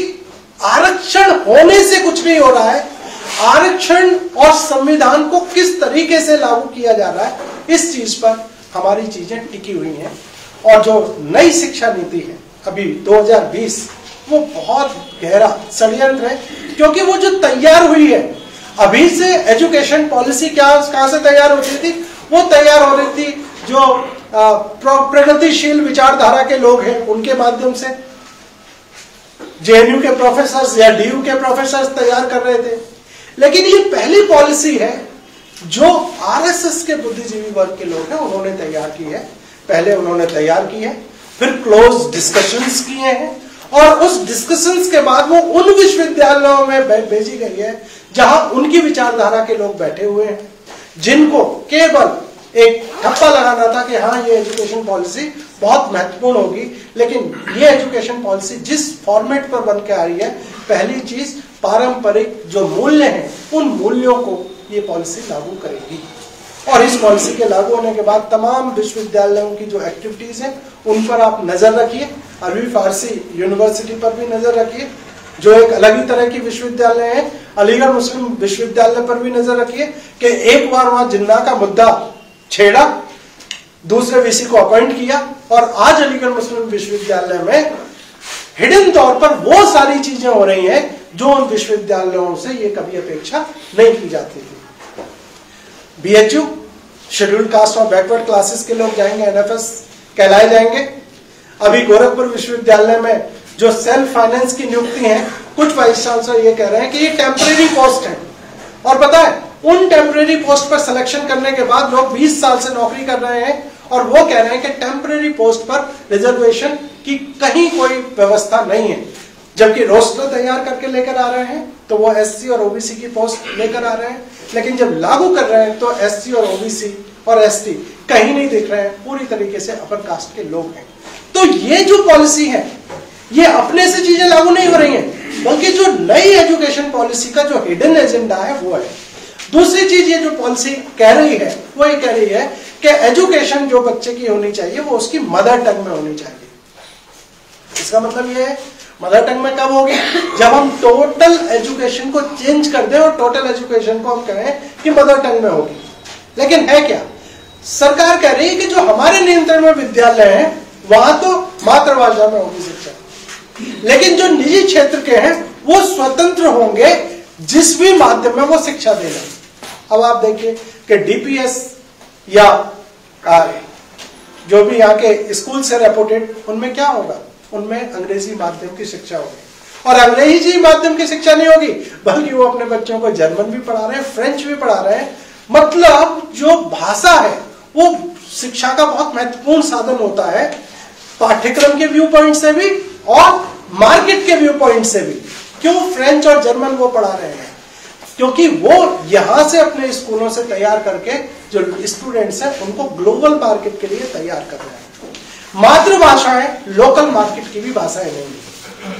आरक्षण होने से कुछ नहीं हो रहा है, आरक्षण और संविधान को किस तरीके से लागू किया जा रहा है, इस चीज पर हमारी चीजें टिकी हुई हैं। और जो नई शिक्षा नीति है अभी दो हजार बीस, वो बहुत गहरा षड्यंत्र है, क्योंकि वो जो तैयार हुई है अभी से एजुकेशन पॉलिसी क्या कहां से तैयार हो रही थी, वो तैयार हो रही थी जो प्रगतिशील विचारधारा के लोग हैं उनके माध्यम से। जेएनयू के प्रोफेसर्स या डीयू के प्रोफेसर्स तैयार कर रहे थे, लेकिन ये पहली पॉलिसी है जो आरएसएस के बुद्धिजीवी वर्ग के लोग हैं उन्होंने तैयार की है। पहले उन्होंने तैयार की है, फिर क्लोज डिस्कशंस किए हैं, और उस डिस्कशंस के बाद वो उन विश्वविद्यालयों में भेजी गई है जहां उनकी विचारधारा के लोग बैठे हुए हैं, जिनको केवल एक ठप्पा लगाना था कि हाँ ये एजुकेशन पॉलिसी बहुत महत्वपूर्ण होगी। लेकिन ये एजुकेशन पॉलिसी जिस फॉर्मेट पर बन के आ रही है, पहली चीज पारंपरिक जो मूल्य हैं उन मूल्यों को ये पॉलिसी लागू करेगी, और इस पॉलिसी के लागू होने के बाद तमाम विश्वविद्यालयों की जो एक्टिविटीज हैं उन पर आप नजर रखिए। अरबी फारसी यूनिवर्सिटी पर भी नजर रखिए जो एक अलग ही तरह की विश्वविद्यालय है, अलीगढ़ मुस्लिम विश्वविद्यालय पर भी नजर रखिए कि एक बार वहां जिन्ना का मुद्दा छेड़ा, दूसरे वीसी को अपॉइंट किया, और आज अलीगढ़ मुस्लिम विश्वविद्यालय में हिडन तौर पर वो सारी चीजें हो रही हैं जो उन विश्वविद्यालयों से ये कभी अपेक्षा नहीं की जाती थी। बीएचयू शेड्यूल कास्ट और बैकवर्ड क्लासेस के लोग जाएंगे, एनएफएस कहलाए जाएंगे। अभी गोरखपुर विश्वविद्यालय में जो सेल्फ फाइनेंस की नियुक्ति है, कुछ वाइस चांसलर ये कह रहे हैं कि ये टेम्परेरी पोस्ट है, और पता है उन टेम्परेरी पोस्ट पर सिलेक्शन करने के बाद लोग बीस साल से नौकरी कर रहे हैं, और वो कह रहे हैं कि टेम्परेरी पोस्ट पर रिजर्वेशन की कहीं कोई व्यवस्था नहीं है, जबकि रोस्टर तैयार करके लेकर आ रहे हैं तो वो एससी और ओबीसी की पोस्ट लेकर आ रहे हैं, लेकिन जब लागू कर रहे हैं तो एससी और ओबीसी और एसटी कहीं नहीं दिख रहे हैं, पूरी तरीके से अपर कास्ट के लोग हैं। तो ये जो पॉलिसी है ये अपने से चीजें लागू नहीं हो रही हैं, बल्कि जो नई एजुकेशन पॉलिसी का जो हिडन एजेंडा है वो है। दूसरी चीज ये जो पॉलिसी कह रही है वो ये कह रही है कि एजुकेशन जो बच्चे की होनी चाहिए वो उसकी मदर टंग में होनी चाहिए। इसका मतलब ये है मदर टंग में कब होगी, जब हम टोटल एजुकेशन को चेंज कर दें और टोटल एजुकेशन को हम कहें कि मदर टंग में होगी। लेकिन है क्या, सरकार कह रही है कि जो हमारे नियंत्रण में विद्यालय है वहां तो मातृभाषा में होगी शिक्षा, लेकिन जो निजी क्षेत्र के हैं वो स्वतंत्र होंगे जिस भी माध्यम में वो शिक्षा दे रहे हैं। अब आप देखिए कि डीपीएस या जो भी यहाँ के स्कूल से रेपुटेड, उनमें क्या होगा, उनमें अंग्रेजी माध्यम की शिक्षा होगी, और अंग्रेजी माध्यम की शिक्षा नहीं होगी बल्कि वो अपने बच्चों को जर्मन भी पढ़ा रहे हैं, फ्रेंच भी पढ़ा रहे हैं। मतलब जो भाषा है वो शिक्षा का बहुत महत्वपूर्ण साधन होता है, पाठ्यक्रम के व्यू पॉइंट से भी और मार्केट के व्यू पॉइंट से भी। क्यों फ्रेंच और जर्मन वो पढ़ा रहे हैं? क्योंकि वो यहां से अपने स्कूलों से तैयार करके जो स्टूडेंट्स हैं उनको ग्लोबल मार्केट के लिए तैयार कर रहे हैं। मातृभाषाएं लोकल मार्केट की भी भाषाएं नहीं है,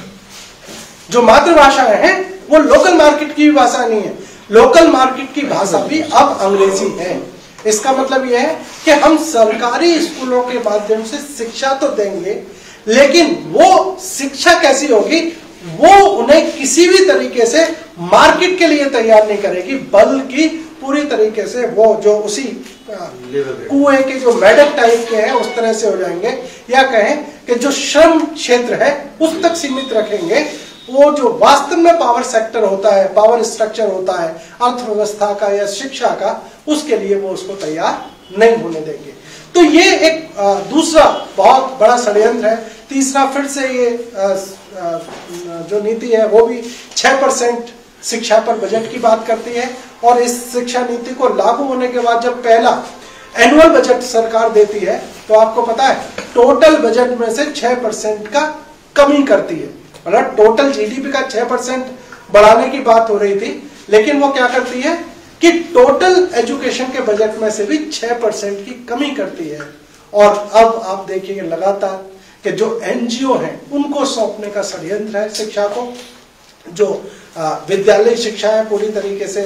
जो मातृभाषाएं हैं वो लोकल मार्केट की भी भाषा नहीं है। लोकल मार्केट की भाषा भी अब अंग्रेजी है। इसका मतलब यह है कि हम सरकारी स्कूलों के माध्यम से शिक्षा तो देंगे, लेकिन वो शिक्षा कैसी होगी वो उन्हें किसी भी तरीके से मार्केट के लिए तैयार नहीं करेगी, बल्कि पूरी तरीके से वो जो उसी कुएं के जो मेडक टाइप के हैं उस तरह से हो जाएंगे, या कहें कि जो श्रम क्षेत्र है उस तक सीमित रखेंगे। वो जो वास्तव में पावर सेक्टर होता है, पावर स्ट्रक्चर होता है अर्थव्यवस्था का या शिक्षा का, उसके लिए वो उसको तैयार नहीं होने देंगे। तो ये एक दूसरा बहुत बड़ा षड्यंत्र है। तीसरा फिर से ये जो नीति है वो भी छह परसेंट शिक्षा पर बजट की बात करती है, और इस शिक्षा नीति को लागू होने के बाद जब पहला एनुअल बजट सरकार देती है तो आपको पता है टोटल बजट में से छह परसेंट का कमी करती है। मतलब टोटल जीडीपी का छह परसेंट बढ़ाने की बात हो रही थी, लेकिन वो क्या करती है कि टोटल एजुकेशन के बजट में से भी छह परसेंट की कमी करती है। और अब आप देखिए लगातार कि जो एनजीओ हैं उनको सौंपने का षड्यंत्र है शिक्षा को। जो विद्यालय शिक्षा है पूरी तरीके से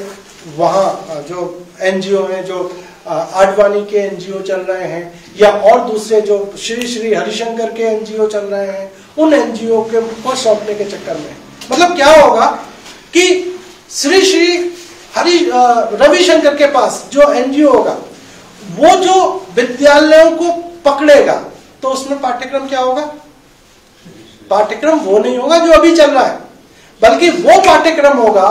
वहाँ जो एनजीओ हैं, जो आडवाणी के एनजीओ चल रहे हैं या और दूसरे जो श्री श्री हरिशंकर के एनजीओ चल रहे हैं, उन एनजीओ के ऊपर सौंपने के चक्कर में। मतलब क्या होगा कि श्री श्री हरि रविशंकर के पास जो एनजीओ होगा वो जो विद्यालयों को पकड़ेगा तो उसमें पाठ्यक्रम क्या होगा? पाठ्यक्रम वो नहीं होगा जो अभी चल रहा है, बल्कि वो पाठ्यक्रम होगा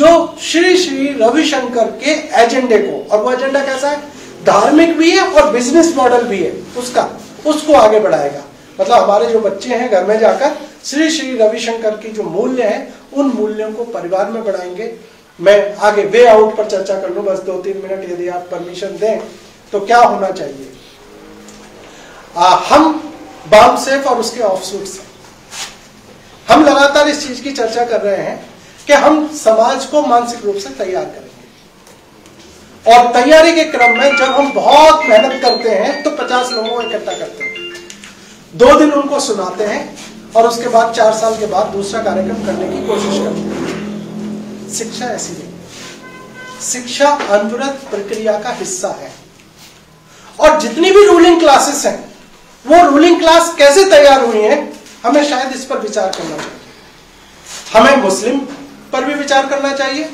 जो श्री श्री रविशंकर के एजेंडे को, और वो एजेंडा कैसा है? धार्मिक भी है और बिजनेस मॉडल भी है उसका, उसको आगे बढ़ाएगा। मतलब हमारे जो बच्चे हैं घर में जाकर श्री श्री रविशंकर की जो मूल्य हैं उन मूल्यों को परिवार में बढ़ाएंगे। मैं आगे वे आउट पर चर्चा कर लूं बस दो तीन मिनट, यदि आप परमिशन दें तो क्या होना चाहिए। आ, हम बाम सेफ और उसके ऑफशूट्स, हम लगातार इस चीज की चर्चा कर रहे हैं कि हम समाज को मानसिक रूप से तैयार करेंगे, और तैयारी के क्रम में जब हम बहुत मेहनत करते हैं तो पचास लोगों को इकट्ठा करते हैं, दो दिन उनको सुनाते हैं और उसके बाद चार साल के बाद दूसरा कार्यक्रम करने की कोशिश करते हैं। शिक्षा ऐसी नहीं, शिक्षा अनवरत प्रक्रिया का हिस्सा है। और जितनी भी रूलिंग क्लासेस हैं वो रूलिंग क्लास कैसे तैयार हुई है हमें शायद इस पर विचार करना चाहिए। हमें मुस्लिम पर भी विचार करना चाहिए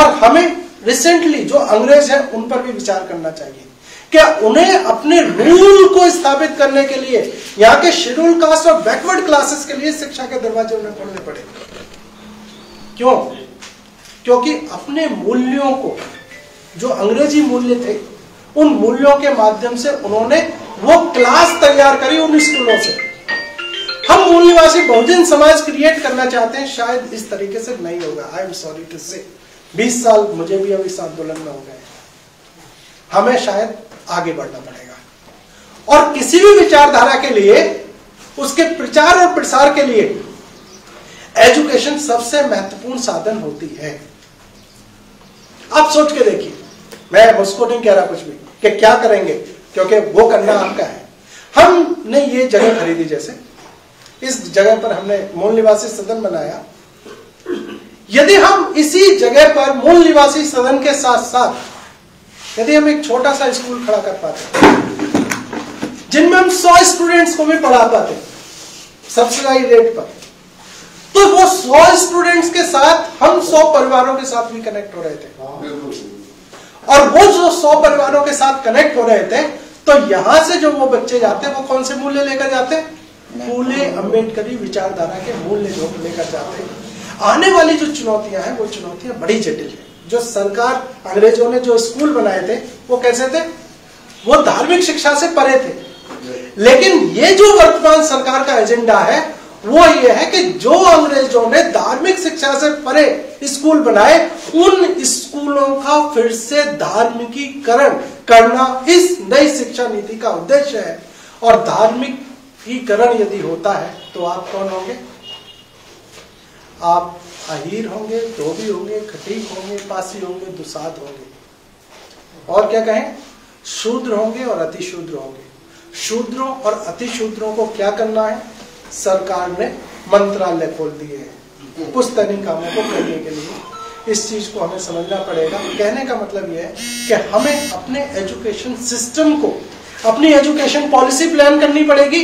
और हमें रिसेंटली जो अंग्रेज है उन पर भी विचार करना चाहिए। क्या उन्हें अपने रूल को स्थापित करने के लिए यहाँ के शेड्यूल कास्ट और बैकवर्ड क्लासेस के लिए शिक्षा के दरवाजे उन्हें खोलने पड़े? क्यों? क्योंकि अपने मूल्यों को, जो अंग्रेजी मूल्य थे, उन मूल्यों के माध्यम से उन्होंने वो क्लास तैयार करी उन स्कूलों से। हम मूल्यवासी बहुजन समाज क्रिएट करना चाहते हैं, शायद इस तरीके से नहीं होगा। आई एम सॉरी टू से बीस साल मुझे भी अब इस आंदोलन में हो गए, हमें शायद आगे बढ़ना पड़ेगा। और किसी भी विचारधारा के लिए, उसके प्रचार और प्रसार के लिए एजुकेशन सबसे महत्वपूर्ण साधन होती है। आप सोच के देखिए, मैं उसको नहीं कह रहा कुछ भी कि क्या करेंगे, क्योंकि वो करना आपका है। हमने ये जगह खरीदी, जैसे इस जगह पर हमने मूल निवासी सदन बनाया। यदि हम इसी जगह पर मूल निवासी सदन के साथ साथ यदि हम एक छोटा सा स्कूल खड़ा कर पाते जिनमें हम सौ स्टूडेंट्स को भी पढ़ा पाते सब्सिडाइज रेट पर, तो वो सौ स्टूडेंट्स के साथ हम सौ परिवारों के साथ भी कनेक्ट हो रहे थे, और वो जो सौ परिवारों के साथ कनेक्ट हो रहे थे तो यहां से जो वो बच्चे जाते हैं वो कौन से मूल्य लेकर जाते? फूले अम्बेडकरी विचारधारा के मूल्य लेकर जाते। आने वाली जो चुनौतियां हैं वो चुनौतियां बड़ी जटिल है। जो सरकार, अंग्रेजों ने जो स्कूल बनाए थे वो कैसे थे? वो धार्मिक शिक्षा से परे थे। लेकिन ये जो वर्तमान सरकार का एजेंडा है वो ये है कि जो अंग्रेजों ने धार्मिक शिक्षा से परे स्कूल बनाए उन स्कूलों का फिर से धार्मिकीकरण करना इस नई शिक्षा नीति का उद्देश्य है। और धार्मिक राष्ट्रीयकरण यदि होता है तो आप कौन होंगे? आप अहीर होंगे, धोबी होंगे, खटीक होंगे, पासी होंगे, दुसाध होंगे, और क्या कहें, शूद्र होंगे और अतिशूद्र होंगे। शूद्रों और अतिशूद्रों को क्या करना है? सरकार ने मंत्रालय खोल दिए हैं पुस्तनी कामों को करने के लिए। इस चीज को हमें समझना पड़ेगा। कहने का मतलब यह है कि हमें अपने एजुकेशन सिस्टम को, अपनी एजुकेशन पॉलिसी प्लान करनी पड़ेगी।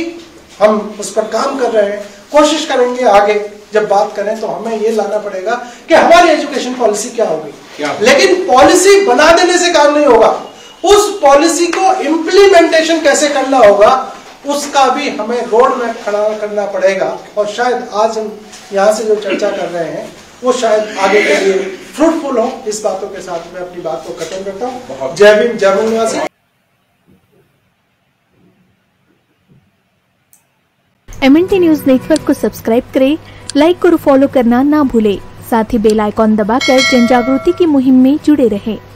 हम उस पर काम कर रहे हैं, कोशिश करेंगे। आगे जब बात करें तो हमें ये लाना पड़ेगा कि हमारी एजुकेशन पॉलिसी क्या होगी। लेकिन पॉलिसी बना देने से काम नहीं होगा, उस पॉलिसी को इम्प्लीमेंटेशन कैसे करना होगा उसका भी हमें रोड मैप खड़ा करना पड़ेगा। और शायद आज हम यहाँ से जो चर्चा कर रहे हैं वो शायद आगे के लिए फ्रूटफुल हो। इस बातों के साथ मैं अपनी बात को खत्म करता हूँ। जय भीम, जय भूमि निवासी। एमएनटी न्यूज नेटवर्क को सब्सक्राइब करें, लाइक और फॉलो करना ना भूले। साथ ही बेल आइकॉन दबाकर जनजागृति की मुहिम में जुड़े रहे।